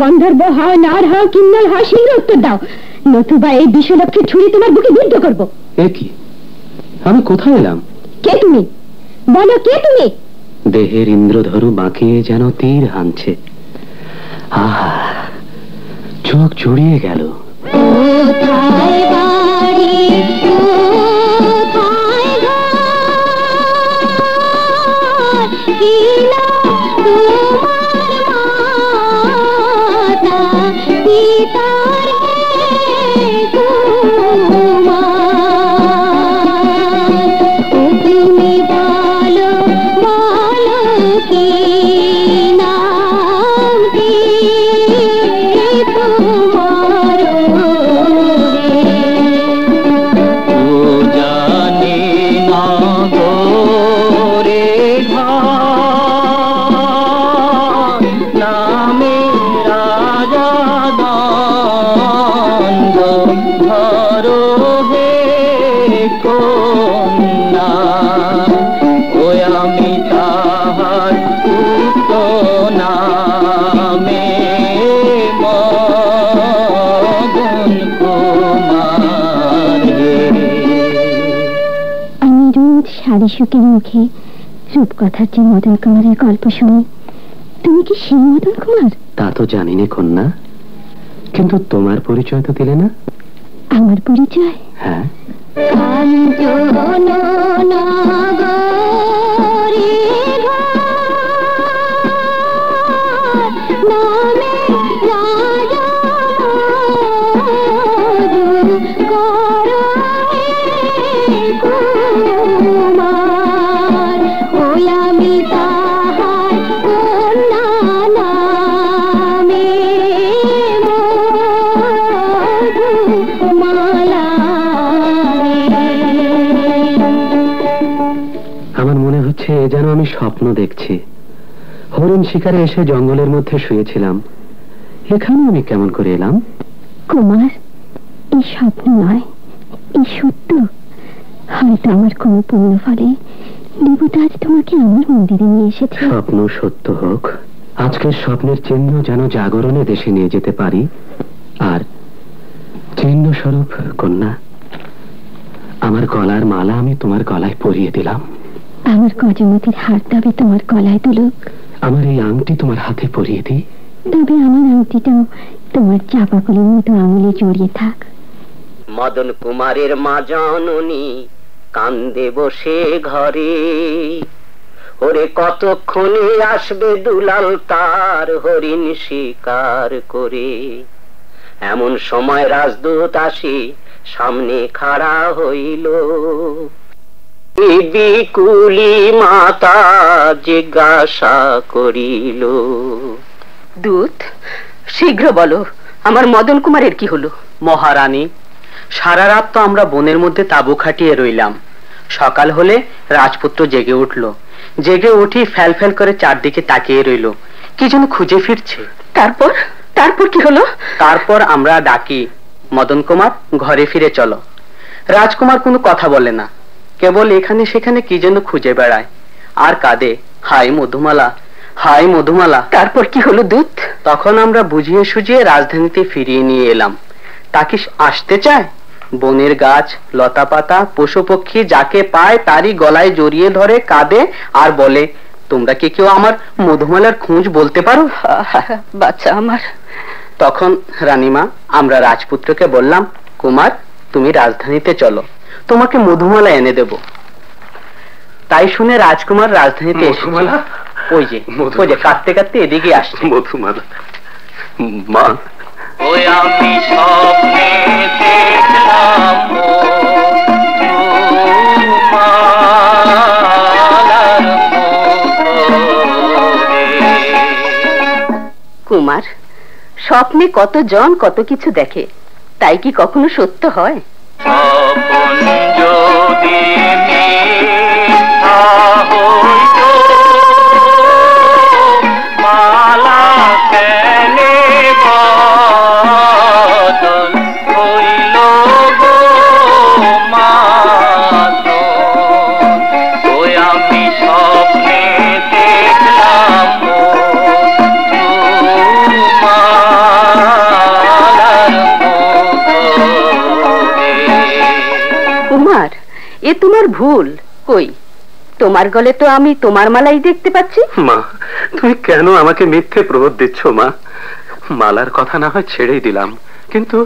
गंधर्व हाओ नार हाओ किन्नर हाओ शीघ्र उत्तर दाओ नतुबा ए बिषलबके छुरी तुम्हार बुके बिद्ध करबो। ए कि आमी कोथाय एलाम? के तुमी बोलो, के तुमी? देहेर इंद्रधनु बाँकिये जेन तीर हानछे। आहा চোখ জড়িয়ে গেল। मुखे रूपकथार जो मदन कुमार गल्प शुनी तुम कि से मदन कुमार ता तो जानी ना कन्या, किन्तु तुम्हार परिचय तो दिले ना। आमार परिचय? हाँ। स्वप्न देखी हरिण शिकारे एसे जंगलेर मध्य शुएछिलाम, एखाने आमी केमन करे एलाम? कुमार ए स्वप्न नय, ए सत्य। हयतो आमार कोनो पुण्य फले देवता आज तोमाके आमार मन्दिरे निये एसेछे। स्वप्न सत्य होक, आजकेर स्वप्नेर चिन्ह जेन जागरणे देशे निये जेते पारि। आर चिन्ह स्वरूप कन्या, आमार गलार माला आमी तोमार गलाय परिये दिलाम। आमार गजमतिर हाथ दाबे तोमार गलाय तुलुक। आमार ए आंगटी तोमार हाथे परिये दिई। तबे आमार आंगटीटाओ तोमार चापा कलेर मतो आंगुले जड़िये थाक। मदन कुमारेर मा जाननी कान्दे बसे घरे, ओरे कतक्षणे आसबे दुलाल तार हरिण शिकार करे। एमन समय राजदूत आसि सामने खाड़ा हइल। बिकुली माता जिज्ञासा करिल, दूत शीघ्र बोलो आमार मदन कुमारेर की हलो? महारानी सारा रात तो आमरा बोनेर मध्य ताबू खाटिये रइलाम। सकाल होले राजपुत्र जेगे उठल। जेगे उठी फैल फैल करे चारदिके ताकिये रइल, कि जेन खुजे फिरछे। तारपर तारपर की हलो? तारपर आमरा डाकी, मदन कुमार घरे फिरे चलो। राजकुमार कोनो कथा बोले ना, केवल एखाने सेखाने कि जेन खुजे बेड़ाय आर कादे, हाय मधुमाला हाय मधुमाला। तारपर कि हलो दूत? तखन आमरा बुझिए सुझिए राजधानीते फिरिये निये एलाम। ताकि आसते चाय, बनेर गाछ लता पाता पशु पक्षी जाके पाय तारी गलाय जड़िये धरे कादे आर बोले, तोमरा कि केउ आमार मधुमालार खोज बोलते पारो? बाच्चा आमार। तखन रानीमा आमरा राजपुत्रके बोललाम, कुमार तुमी राजधानीते चलो, তোমাকে মধুমালা এনে দেব। তাই শুনে রাজকুমার রাজধানীতে এসে ওই যে কাটতে কাটতে এদিকে আসছে। মধুমালা মা, ওই আমি স্বপ্নে দেখলাম মধুমালার মুখ। কুমার स्वप्ने कत जन कत किछु देखे ताई कि कखनो सत्य हय तुम्हार भूल कोई तुम्हार गले तो आमी तुम्हार मालाई देखते पाच्छी मा तुमी केनो आमाके मिथ्ये प्रबोध दिच्छो मा मालार कथा ना हय छेड़ेई दिलाम किन्तु